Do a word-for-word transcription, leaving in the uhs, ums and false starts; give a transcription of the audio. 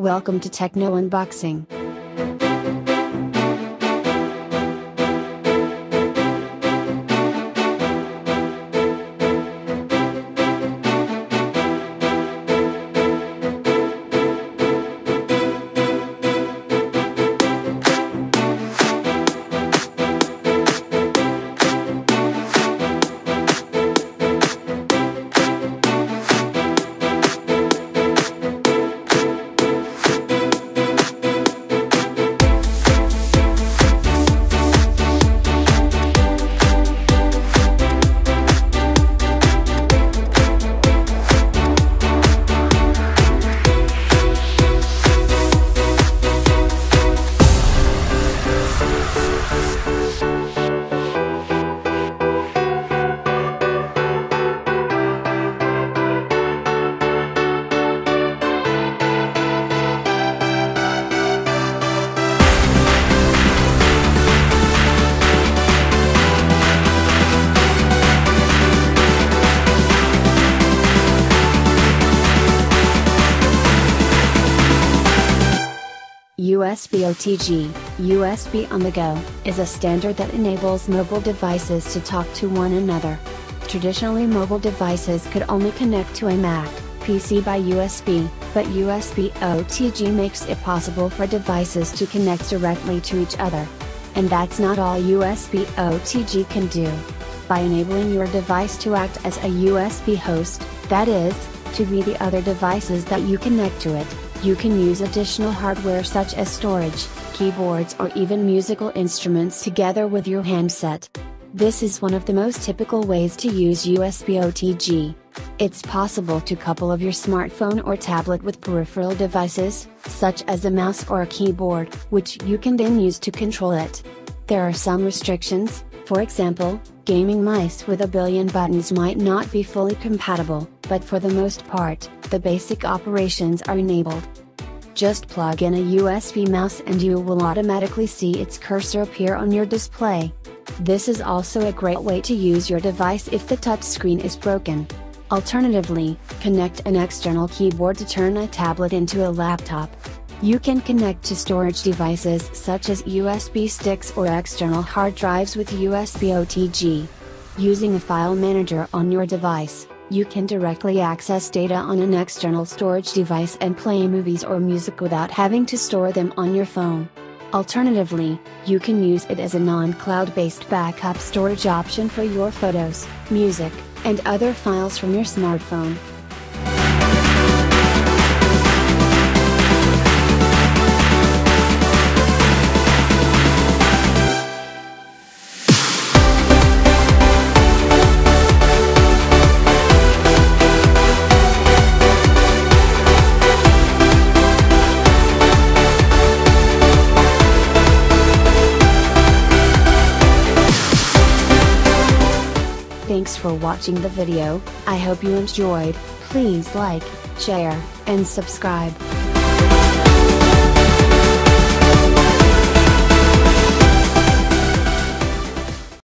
Welcome to Techno Unboxing. U S B O T G, U S B on the go, is a standard that enables mobile devices to talk to one another. Traditionally, mobile devices could only connect to a Mac, P C by U S B, but U S B O T G makes it possible for devices to connect directly to each other. And that's not all U S B O T G can do. By enabling your device to act as a U S B host, that is, to be the other devices that you connect to it, you can use additional hardware such as storage, keyboards or even musical instruments together with your handset. This is one of the most typical ways to use U S B O T G. It's possible to couple of your smartphone or tablet with peripheral devices, such as a mouse or a keyboard, which you can then use to control it. There are some restrictions. For example, gaming mice with a billion buttons might not be fully compatible, but for the most part, the basic operations are enabled. Just plug in a U S B mouse and you will automatically see its cursor appear on your display. This is also a great way to use your device if the touchscreen is broken. Alternatively, connect an external keyboard to turn a tablet into a laptop. You can connect to storage devices such as U S B sticks or external hard drives with U S B O T G. Using a file manager on your device, you can directly access data on an external storage device and play movies or music without having to store them on your phone. Alternatively, you can use it as a non-cloud-based backup storage option for your photos, music, and other files from your smartphone. Thanks for watching the video. I hope you enjoyed. Please like, share, and subscribe.